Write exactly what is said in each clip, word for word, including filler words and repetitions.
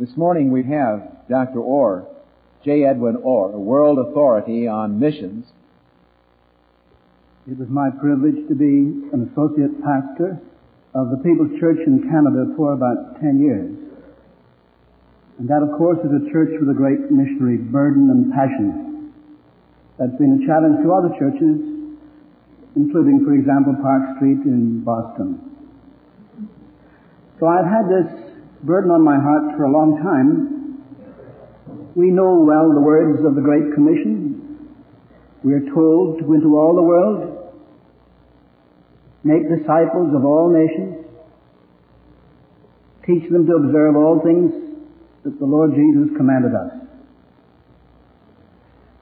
This morning we have Doctor Orr, J. Edwin Orr, a world authority on missions. It was my privilege to be an associate pastor of the People's Church in Canada for about ten years. And that, of course, is a church with a great missionary burden and passion. That's been a challenge to other churches, including, for example, Park Street in Boston. So I've had this burden on my heart for a long time. We know well the words of the Great Commission. We are told to go into all the world, make disciples of all nations, teach them to observe all things that the Lord Jesus commanded us.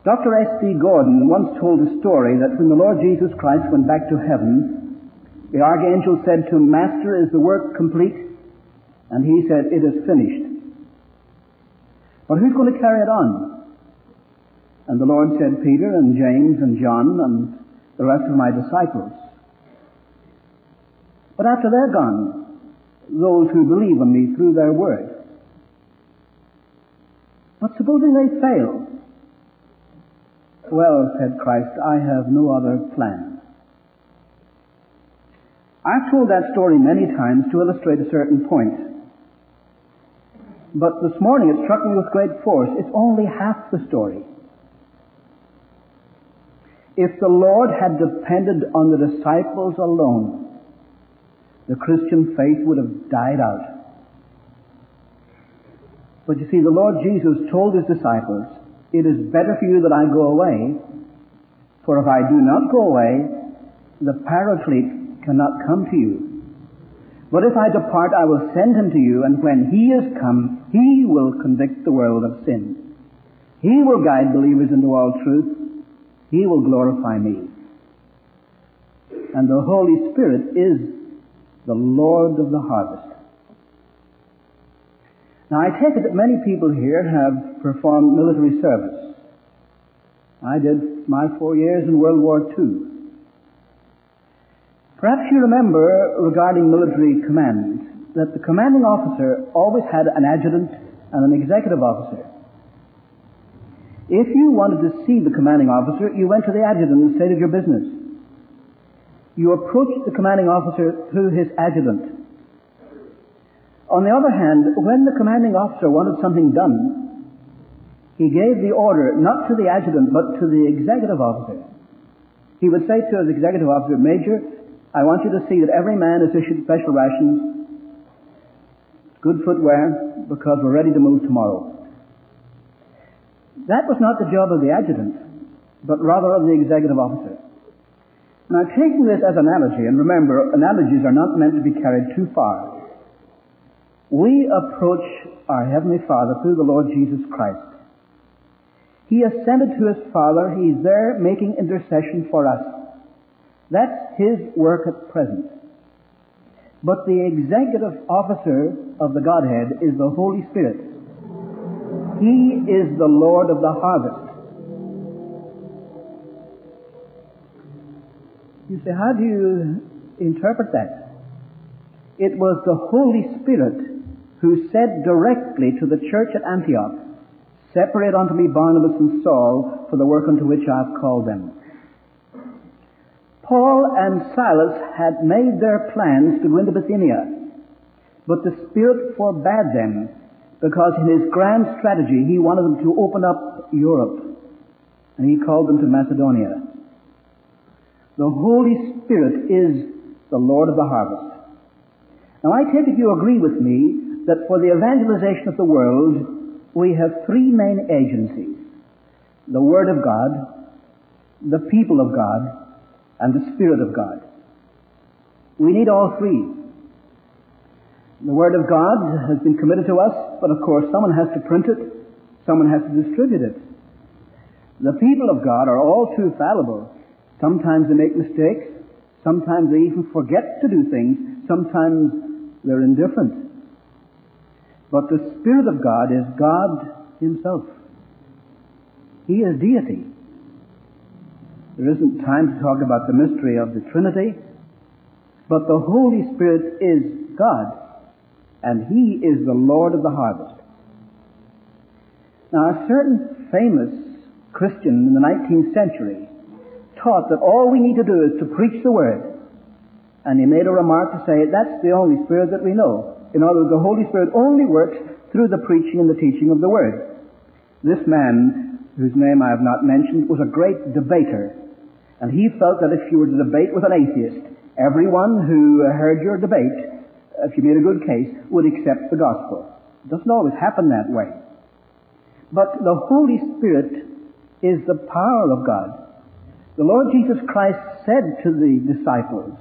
Doctor S. D. Gordon once told a story that when the Lord Jesus Christ went back to heaven, the archangel said to him, "Master, is the work complete?" And he said, "It is finished." "But who's going to carry it on?" And the Lord said, "Peter and James and John and the rest of my disciples." "But after they're gone, those who believe in me through their word." "But supposing they fail?" "Well," said Christ, "I have no other plan." I've told that story many times to illustrate a certain point. But this morning it struck me with great force. It's only half the story. If the Lord had depended on the disciples alone, the Christian faith would have died out. But you see, the Lord Jesus told his disciples, "It is better for you that I go away, for if I do not go away, the Paraclete cannot come to you. But if I depart, I will send him to you, and when he is come, he will convict the world of sin. He will guide believers into all truth. He will glorify me." And the Holy Spirit is the Lord of the harvest. Now, I take it that many people here have performed military service. I did my four years in World War Two. Perhaps you remember, regarding military command, that the commanding officer always had an adjutant and an executive officer. If you wanted to see the commanding officer, you went to the adjutant and stated your business. You approached the commanding officer through his adjutant. On the other hand, when the commanding officer wanted something done, he gave the order not to the adjutant, but to the executive officer. He would say to his executive officer, "Major, I want you to see that every man is issued special rations, good footwear, because we're ready to move tomorrow." That was not the job of the adjutant, but rather of the executive officer. Now, taking this as an analogy, and remember, analogies are not meant to be carried too far, we approach our Heavenly Father through the Lord Jesus Christ. He ascended to his Father. He's there making intercession for us. That's his work at present. But the executive officer of the Godhead is the Holy Spirit. He is the Lord of the harvest. You say, how do you interpret that? It was the Holy Spirit who said directly to the church at Antioch, "Separate unto me Barnabas and Saul for the work unto which I have called them." Paul and Silas had made their plans to go into Bithynia, but the Spirit forbade them because in his grand strategy he wanted them to open up Europe, and he called them to Macedonia. The Holy Spirit is the Lord of the harvest. Now, I take it you agree with me that for the evangelization of the world, we have three main agencies: the Word of God, the people of God, and the Spirit of God. We need all three. The Word of God has been committed to us, but of course someone has to print it, someone has to distribute it. The people of God are all too fallible. Sometimes they make mistakes, sometimes they even forget to do things, sometimes they're indifferent. But the Spirit of God is God himself. He is deity. There isn't time to talk about the mystery of the Trinity, but the Holy Spirit is God, and he is the Lord of the harvest. Now, a certain famous Christian in the nineteenth century taught that all we need to do is to preach the Word. And he made a remark to say, that's the only Spirit that we know. In other words, the Holy Spirit only works through the preaching and the teaching of the Word. This man, whose name I have not mentioned, was a great debater. And he felt that if you were to debate with an atheist, everyone who heard your debate, if you made a good case, would accept the gospel. It doesn't always happen that way. But the Holy Spirit is the power of God. The Lord Jesus Christ said to the disciples,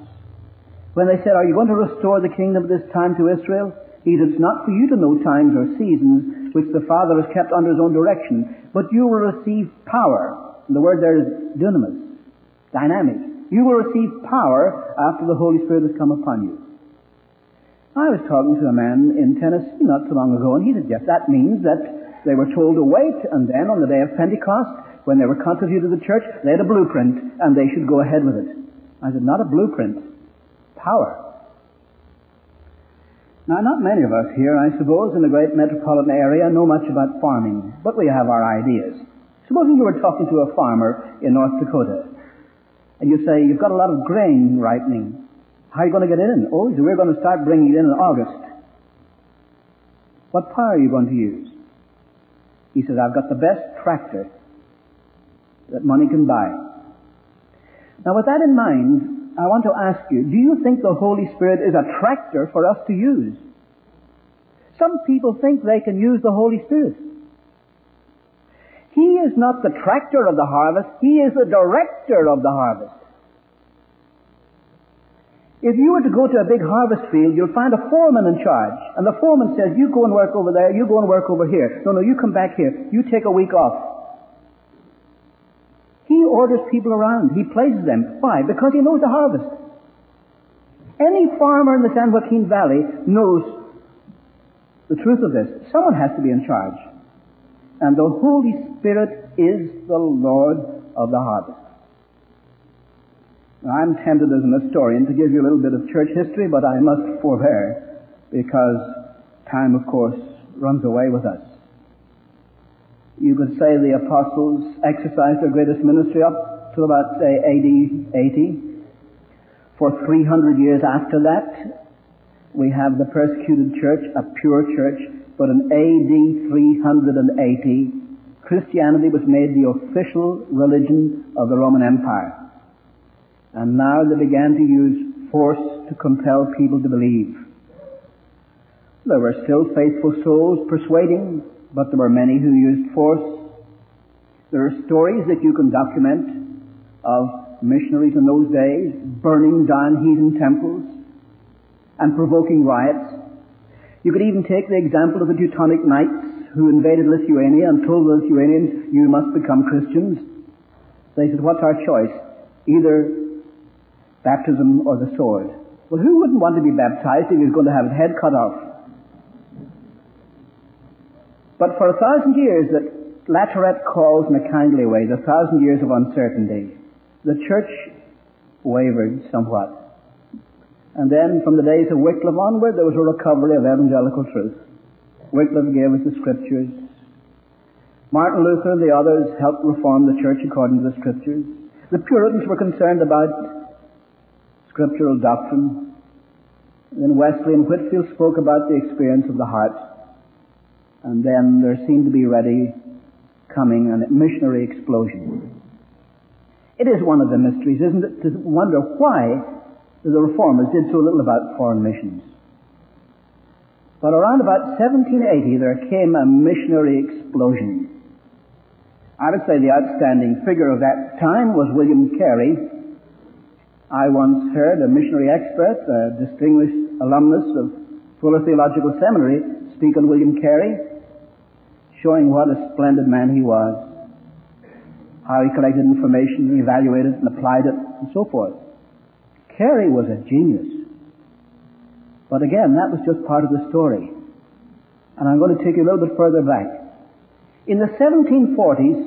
when they said, are you going to restore the kingdom of this time to Israel? He said, it's not for you to know times or seasons which the Father has kept under his own direction, but you will receive power. And the word there is dunamis, dynamic. You will receive power after the Holy Spirit has come upon you. I was talking to a man in Tennessee not so long ago, and he said, yes, that means that they were told to wait, and then on the day of Pentecost, when they were constituted the church, they had a blueprint, and they should go ahead with it. I said, not a blueprint, power. Now, not many of us here, I suppose, in the great metropolitan area know much about farming, but we have our ideas. Supposing you were talking to a farmer in North Dakota, and you say, you've got a lot of grain ripening. How are you going to get it in? Oh, so we're going to start bringing it in in August. What power are you going to use? He says, I've got the best tractor that money can buy. Now, with that in mind, I want to ask you, do you think the Holy Spirit is a tractor for us to use? Some people think they can use the Holy Spirit. He is not the tractor of the harvest. He is the director of the harvest. If you were to go to a big harvest field, you'll find a foreman in charge. And the foreman says, you go and work over there, you go and work over here. No, no, you come back here. You take a week off. He orders people around. He places them. Why? Because he knows the harvest. Any farmer in the San Joaquin Valley knows the truth of this. Someone has to be in charge. And the Holy Spirit is the Lord of the harvest. Now, I'm tempted as an historian to give you a little bit of church history, but I must forbear because time, of course, runs away with us. You could say the apostles exercised their greatest ministry up to about, say, A D eighty. For three hundred years after that, we have the persecuted church, a pure church, but in A D three hundred eighty, Christianity was made the official religion of the Roman Empire. And now they began to use force to compel people to believe. There were still faithful souls persuading, but there were many who used force. There are stories that you can document of missionaries in those days burning down heathen temples and provoking riots. You could even take the example of the Teutonic Knights who invaded Lithuania and told the Lithuanians, you must become Christians. They said, what's our choice? Either baptism or the sword. Well, who wouldn't want to be baptized if he was going to have his head cut off? But for a thousand years that Latourette calls in a kindly way, the thousand years of uncertainty, the church wavered somewhat. And then from the days of Wycliffe onward, there was a recovery of evangelical truth. Wycliffe gave us the scriptures. Martin Luther and the others helped reform the church according to the scriptures. The Puritans were concerned about scriptural doctrine. And then Wesley and Whitfield spoke about the experience of the heart. And then there seemed to be ready coming a missionary explosion. It is one of the mysteries, isn't it, to wonder why the reformers did so little about foreign missions. But around about seventeen eighty, there came a missionary explosion. I would say the outstanding figure of that time was William Carey. I once heard a missionary expert, a distinguished alumnus of Fuller Theological Seminary, speak on William Carey, showing what a splendid man he was, how he collected information, evaluated and applied it, and so forth. Carey was a genius. But again, that was just part of the story. And I'm going to take you a little bit further back. In the seventeen forties,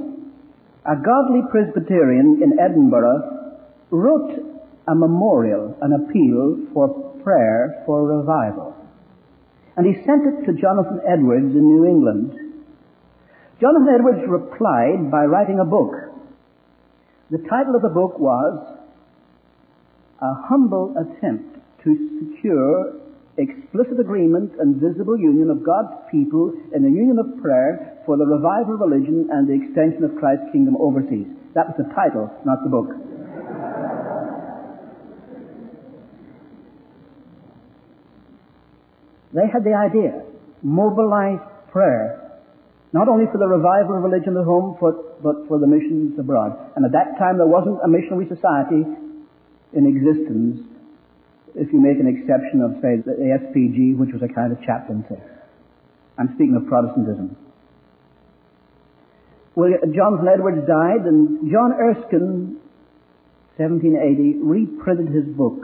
a godly Presbyterian in Edinburgh wrote a memorial, an appeal for prayer for revival. And he sent it to Jonathan Edwards in New England. Jonathan Edwards replied by writing a book. The title of the book was A Humble Attempt to Secure Explicit Agreement and Visible Union of God's People in the Union of Prayer for the Revival of Religion and the Extension of Christ's Kingdom Overseas. That was the title, not the book. They had the idea, mobilize prayer, not only for the revival of religion at home, but for the missions abroad. And at that time there wasn't a missionary society in existence, if you make an exception of, say, the S P G, which was a kind of chaplaincy. I'm speaking of Protestantism. Well, Jonathan Edwards died, and John Erskine, seventeen eighty, reprinted his book,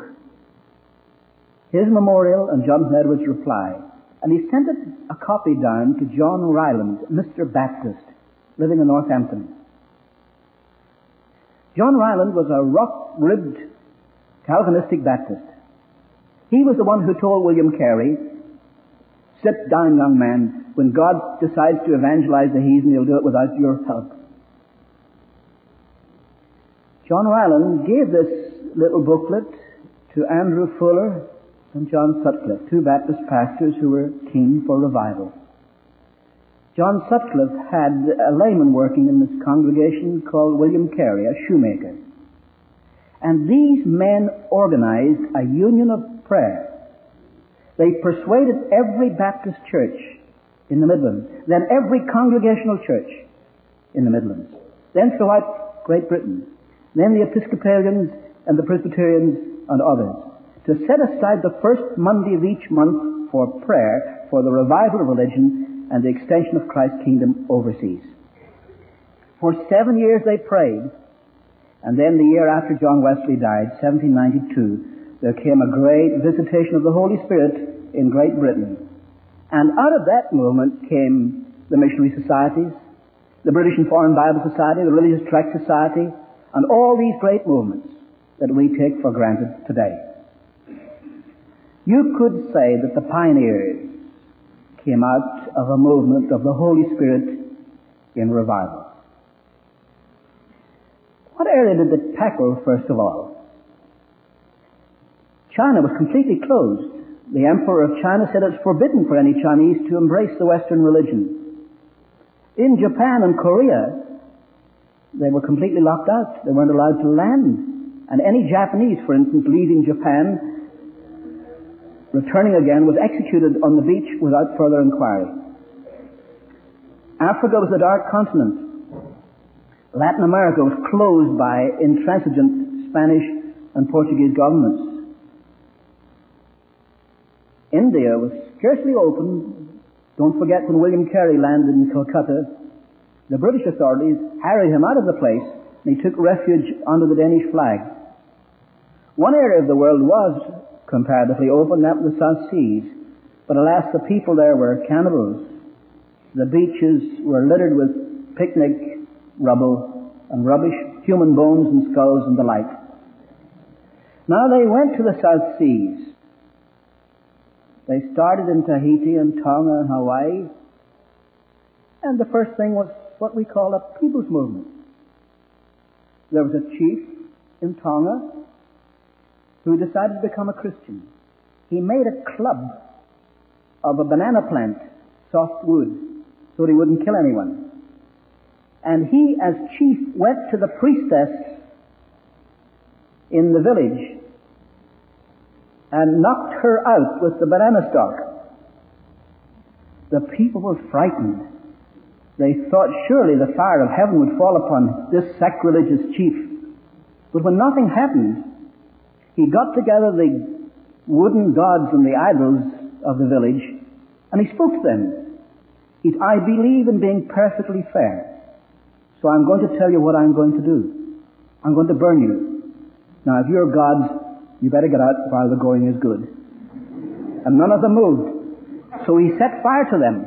his memorial and Jonathan Edwards' reply. And he sent it, a copy down to John Ryland, Mister Baptist, living in Northampton. John Ryland was a rock-ribbed Calvinistic Baptist. He was the one who told William Carey, "Sit down, young man. When God decides to evangelize the heathen, he'll do it without your help." John Ryland gave this little booklet to Andrew Fuller and John Sutcliffe, two Baptist pastors who were keen for revival. John Sutcliffe had a layman working in this congregation called William Carey, a shoemaker. And these men organized a union of prayer. They persuaded every Baptist church in the Midlands, then every congregational church in the Midlands, then throughout Great Britain, then the Episcopalians and the Presbyterians and others, to set aside the first Monday of each month for prayer for the revival of religion and the extension of Christ's kingdom overseas. For seven years they prayed, and then the year after John Wesley died, seventeen ninety-two, there came a great visitation of the Holy Spirit in Great Britain. And out of that movement came the missionary societies, the British and Foreign Bible Society, the Religious Tract Society, and all these great movements that we take for granted today. You could say that the pioneers came out of a movement of the Holy Spirit in revival. What area did they tackle, first of all? China was completely closed. The Emperor of China said it's forbidden for any Chinese to embrace the Western religion. In Japan and Korea, they were completely locked out. They weren't allowed to land. And any Japanese, for instance, leaving Japan, returning again, was executed on the beach without further inquiry. Africa was a dark continent. Latin America was closed by intransigent Spanish and Portuguese governments. India was scarcely open. Don't forget when William Carey landed in Calcutta, the British authorities harried him out of the place, and he took refuge under the Danish flag. One area of the world was comparatively open, that was the South Seas. But alas, the people there were cannibals. The beaches were littered with picnic rubble and rubbish, human bones and skulls and the like. Now they went to the South Seas. They started in Tahiti and Tonga and Hawaii. And the first thing was what we call a people's movement. There was a chief in Tonga who decided to become a Christian. He made a club of a banana plant, soft wood, so that he wouldn't kill anyone. And he, as chief, went to the priestess in the village and knocked her out with the banana stalk. The people were frightened. They thought surely the fire of heaven would fall upon this sacrilegious chief. But when nothing happened, he got together the wooden gods and the idols of the village, and he spoke to them. He said, "I believe in being perfectly fair, so I'm going to tell you what I'm going to do. I'm going to burn you. Now, if you're gods, you better get out while the going is good." And none of them moved. So he set fire to them.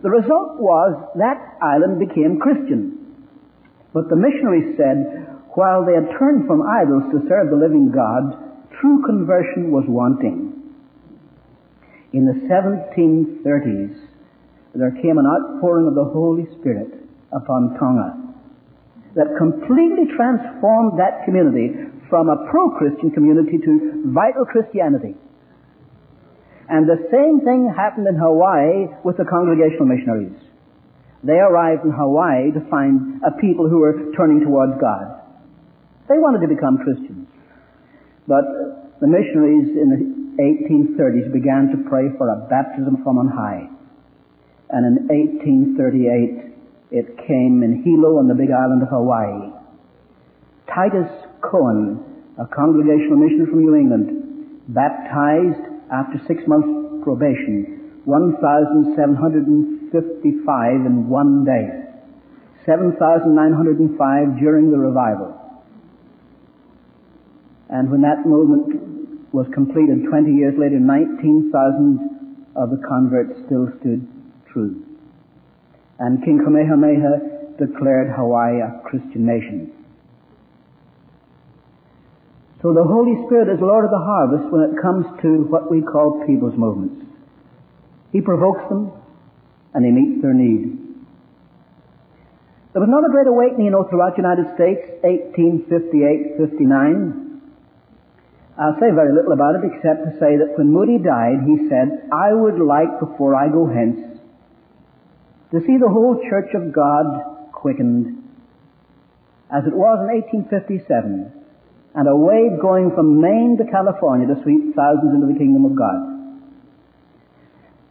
The result was that island became Christian. But the missionaries said, while they had turned from idols to serve the living God, true conversion was wanting. In the seventeen thirties, there came an outpouring of the Holy Spirit upon Tonga that completely transformed that community from a pro-Christian community to vital Christianity. And the same thing happened in Hawaii with the Congregational missionaries. They arrived in Hawaii to find a people who were turning towards God. They wanted to become Christians. But the missionaries in the eighteen thirties began to pray for a baptism from on high. And in eighteen thirty-eight, it came in Hilo on the big island of Hawaii. Titus Cohen, a Congregational missionary from New England, baptized after six months probation, one thousand seven hundred fifty-five in one day, seven thousand nine hundred five during the revival. And when that movement was completed twenty years later, nineteen thousand of the converts still stood true. And King Kamehameha declared Hawaii a Christian nation. So the Holy Spirit is Lord of the harvest when it comes to what we call people's movements. He provokes them and He meets their need. There was another great awakening, you know, throughout the United States, eighteen fifty-eight fifty-nine. I'll say very little about it except to say that when Moody died, he said, "I would like, before I go hence, to see the whole Church of God quickened as it was in eighteen fifty-seven. And a wave going from Maine to California to sweep thousands into the kingdom of God."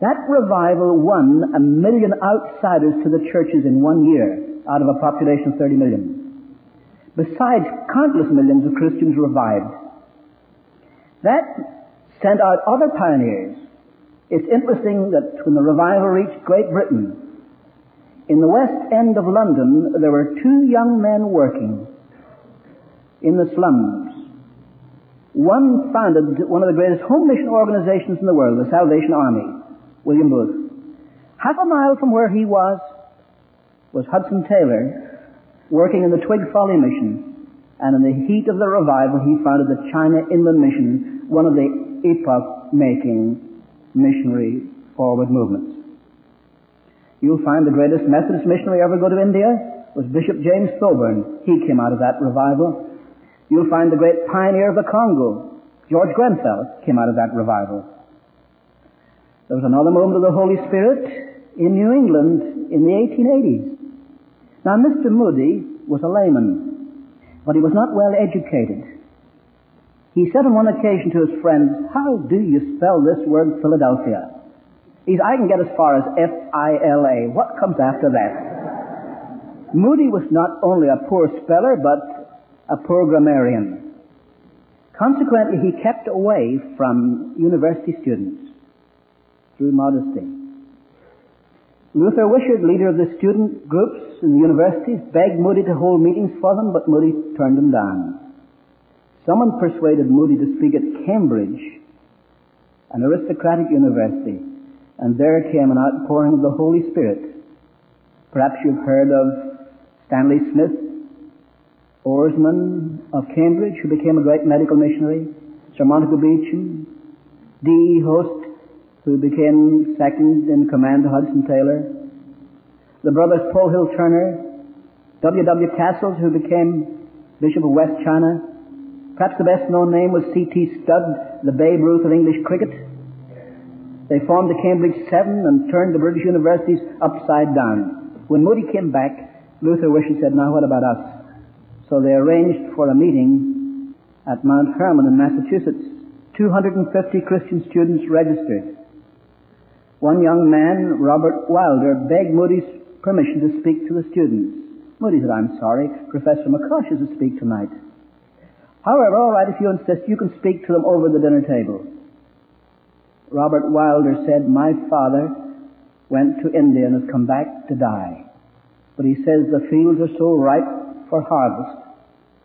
That revival won a million outsiders to the churches in one year out of a population of thirty million. Besides, countless millions of Christians revived. That sent out other pioneers. It's interesting that when the revival reached Great Britain, in the West End of London, there were two young men working in the slums. One founded one of the greatest home mission organizations in the world, the Salvation Army, William Booth. Half a mile from where he was, was Hudson Taylor, working in the Twig Folly Mission, and in the heat of the revival he founded the China Inland Mission, one of the epoch-making missionary forward movements. You'll find the greatest Methodist missionary ever go to India was Bishop James Thoburn. He came out of that revival. You'll find the great pioneer of the Congo, George Grenfell, came out of that revival. There was another moment of the Holy Spirit in New England in the eighteen eighties. Now, Mister Moody was a layman, but he was not well educated. He said on one occasion to his friends, "How do you spell this word Philadelphia?" He said, "I can get as far as F I L A. What comes after that?" Moody was not only a poor speller, but a poor grammarian. Consequently, he kept away from university students through modesty. Luther Wishart, leader of the student groups in the universities, begged Moody to hold meetings for them, but Moody turned them down. Someone persuaded Moody to speak at Cambridge, an aristocratic university, and there came an outpouring of the Holy Spirit. Perhaps you've heard of Stanley Smith, Oarsman of Cambridge, who became a great medical missionary, Sir Montagu Beecham, D E Host, who became second in command to Hudson Taylor, the brothers Paul Hill Turner, W W Castles, who became Bishop of West China. Perhaps the best known name was C T Studd, the Babe Ruth of English cricket. They formed the Cambridge Seven and turned the British universities upside down. When Moody came back, Luther Wishart said, "Now what about us?" So they arranged for a meeting at Mount Hermon in Massachusetts. two hundred fifty Christian students registered. One young man, Robert Wilder, begged Moody's permission to speak to the students. Moody said, "I'm sorry, Professor McCosh is to speak tonight. However, all right, if you insist, you can speak to them over the dinner table." Robert Wilder said, "My father went to India and has come back to die. But he says the fields are so ripe for harvest,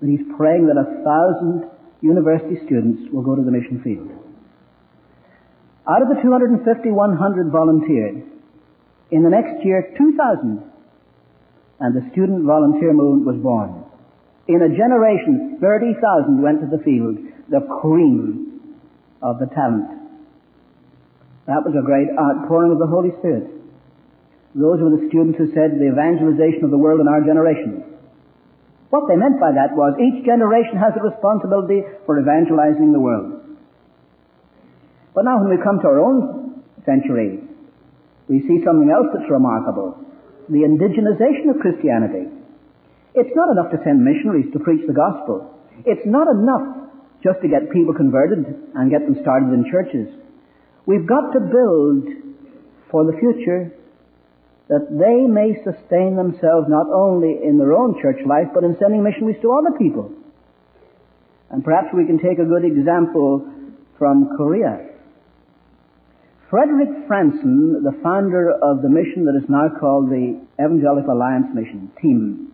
and he's praying that a thousand university students will go to the mission field." Out of the two hundred fifty, one hundred volunteered. In the next year, two thousand, and the student volunteer movement was born. In a generation, thirty thousand went to the field, the cream of the talent. That was a great outpouring of the Holy Spirit. Those were the students who said the evangelization of the world in our generation. What they meant by that was each generation has a responsibility for evangelizing the world. But now when we come to our own century, we see something else that's remarkable. The indigenization of Christianity. It's not enough to send missionaries to preach the gospel. It's not enough just to get people converted and get them started in churches. We've got to build for the future that they may sustain themselves not only in their own church life, but in sending missionaries to other people. And perhaps we can take a good example from Korea. Frederick Franson, the founder of the mission that is now called the Evangelical Alliance Mission, TEAM,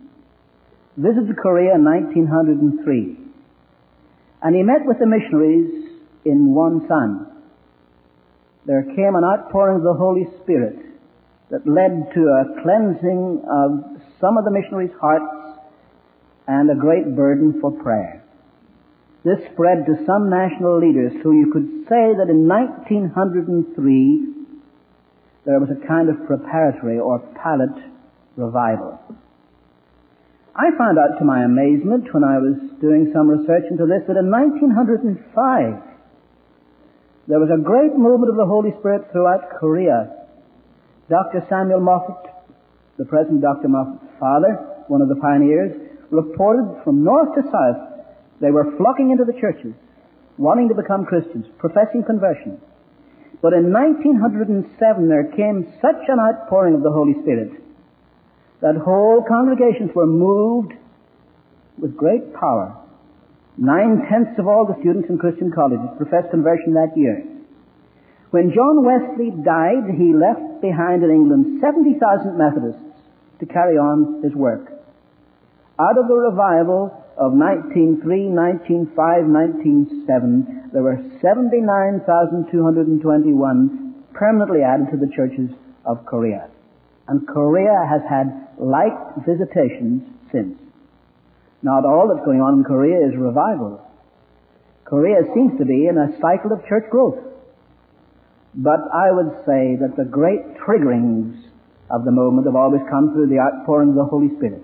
visited Korea in nineteen oh three. And he met with the missionaries in Wonsan. There came an outpouring of the Holy Spirit that led to a cleansing of some of the missionaries' hearts and a great burden for prayer. This spread to some national leaders, so you could say that in nineteen oh three there was a kind of preparatory or pilot revival. I found out to my amazement when I was doing some research into this that in nineteen oh five there was a great movement of the Holy Spirit throughout Korea. Doctor Samuel Moffat, the present Doctor Moffat's father, one of the pioneers, reported from north to south they were flocking into the churches, wanting to become Christians, professing conversion. But in nineteen oh seven there came such an outpouring of the Holy Spirit that whole congregations were moved with great power. Nine-tenths of all the students in Christian colleges professed conversion that year. When John Wesley died, he left behind in England seventy thousand Methodists to carry on his work. Out of the revival of nineteen oh three, nineteen oh five, nineteen oh seven, there were seventy-nine thousand two hundred twenty-one permanently added to the churches of Korea. And Korea has had like visitations since. Not all that's going on in Korea is revival. Korea seems to be in a cycle of church growth. But I would say that the great triggerings of the movement have always come through the outpouring of the Holy Spirit.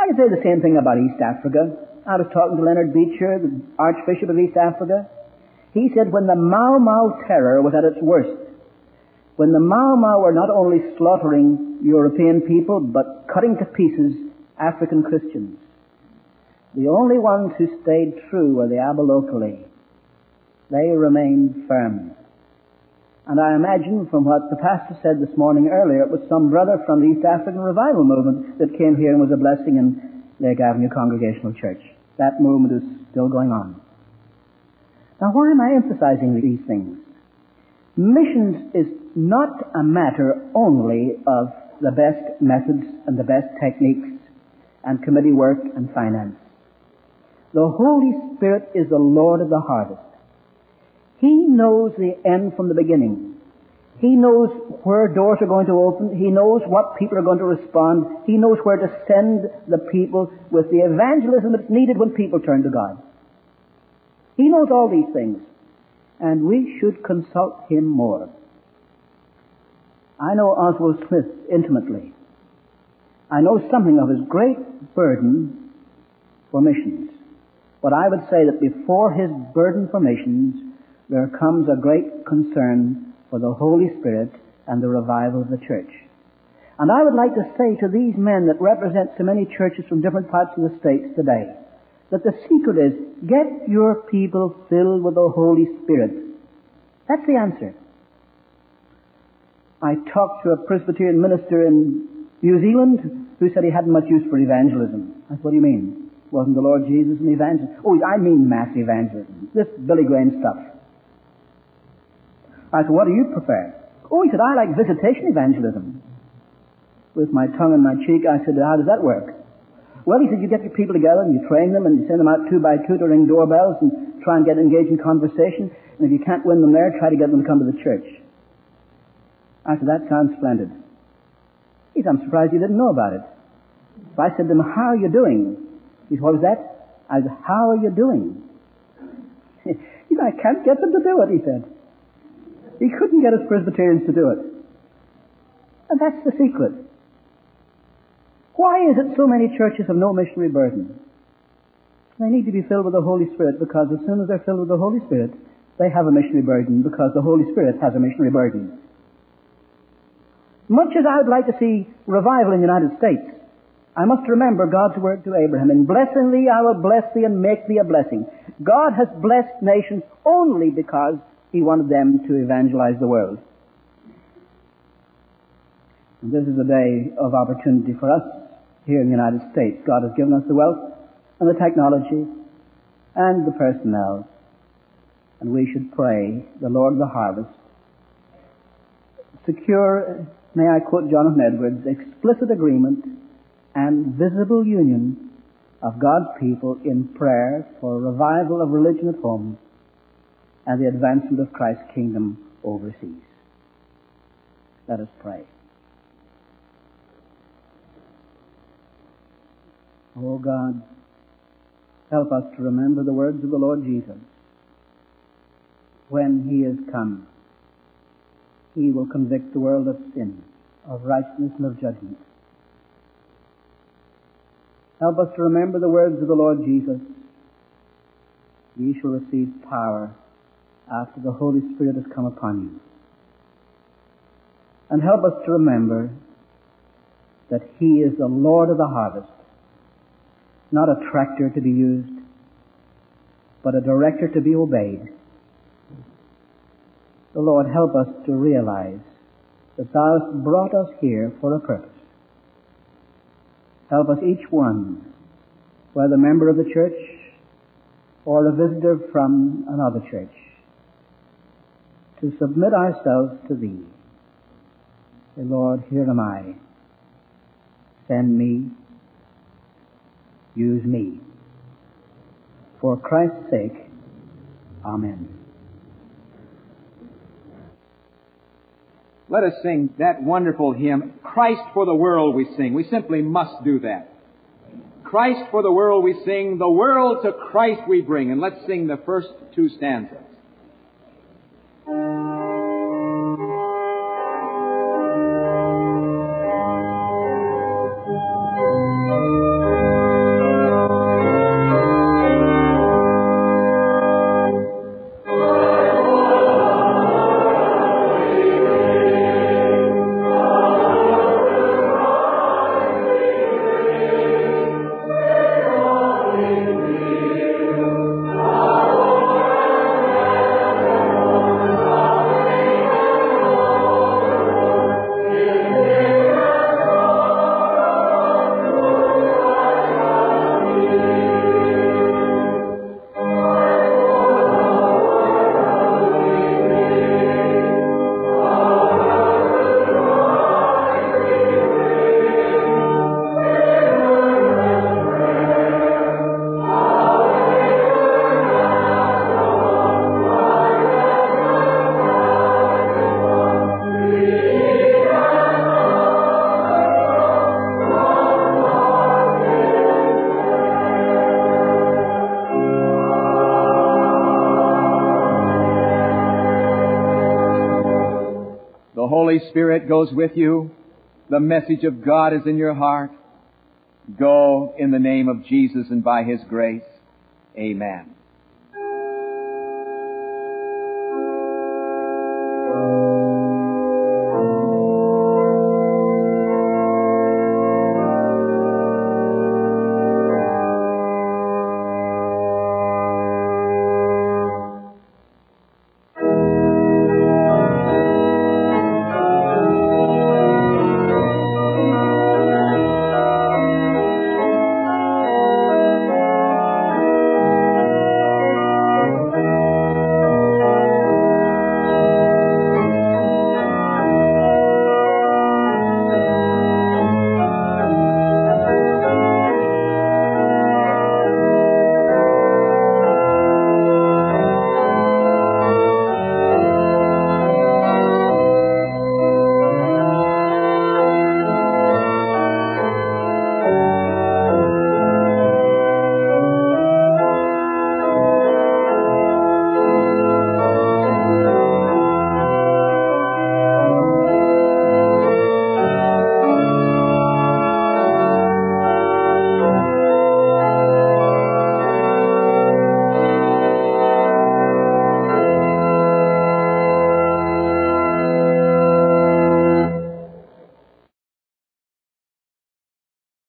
I could say the same thing about East Africa. I was talking to Leonard Beecher, the Archbishop of East Africa. He said when the Mau Mau terror was at its worst, when the Mau Mau were not only slaughtering European people, but cutting to pieces African Christians, the only ones who stayed true were the Abolokale. They remained firm. And I imagine from what the pastor said this morning earlier, it was some brother from the East African revival movement that came here and was a blessing in Lake Avenue Congregational Church. That movement is still going on. Now, why am I emphasizing these things? Missions is not a matter only of the best methods and the best techniques and committee work and finance. The Holy Spirit is the Lord of the harvest. He knows the end from the beginning. He knows where doors are going to open. He knows what people are going to respond. He knows where to send the people with the evangelism that's needed when people turn to God. He knows all these things, and we should consult him more. I know Oswald Smith intimately. I know something of his great burden for missions. But I would say that before his burden for missions, there comes a great concern for the Holy Spirit and the revival of the church. And I would like to say to these men that represent so many churches from different parts of the states today, that the secret is, get your people filled with the Holy Spirit. That's the answer. I talked to a Presbyterian minister in New Zealand who said he hadn't much use for evangelism. I said, what do you mean? Wasn't the Lord Jesus an evangelist? Oh, I mean mass evangelism. This Billy Graham stuff. I said, what do you prefer? Oh, he said, I like visitation evangelism. With my tongue in my cheek, I said, how does that work? Well, he said, you get your people together and you train them and you send them out two by two to ring doorbells and try and get engaged in conversation. And if you can't win them there, try to get them to come to the church. I said, that sounds splendid. He said, I'm surprised you didn't know about it. So I said to him, how are you doing? He said, what was that? I said, how are you doing? He said, I can't get them to do it, he said. He couldn't get us Presbyterians to do it. And that's the secret. Why is it so many churches have no missionary burden? They need to be filled with the Holy Spirit, because as soon as they're filled with the Holy Spirit, they have a missionary burden, because the Holy Spirit has a missionary burden. Much as I would like to see revival in the United States, I must remember God's word to Abraham. In blessing thee, I will bless thee and make thee a blessing. God has blessed nations only because He wanted them to evangelize the world. And this is a day of opportunity for us here in the United States. God has given us the wealth and the technology and the personnel. And we should pray, the Lord of the harvest, secure, may I quote Jonathan Edwards, explicit agreement and visible union of God's people in prayer for revival of religion at home and the advancement of Christ's kingdom overseas. Let us pray. Oh God, help us to remember the words of the Lord Jesus. When He is come, He will convict the world of sin, of righteousness, and of judgment. Help us to remember the words of the Lord Jesus. Ye shall receive power after the Holy Spirit has come upon you. And help us to remember that He is the Lord of the harvest, not a tractor to be used, but a director to be obeyed. The Lord, help us to realize that Thou hast brought us here for a purpose. Help us each one, whether a member of the church or a visitor from another church, to submit ourselves to Thee. Say, Lord, here am I. Send me. Use me. For Christ's sake, amen. Let us sing that wonderful hymn, Christ for the World We Sing. We simply must do that. Christ for the world we sing, the world to Christ we bring. And let's sing the first two stanzas. Spirit goes with you. The message of God is in your heart. Go in the name of Jesus and by His grace. Amen.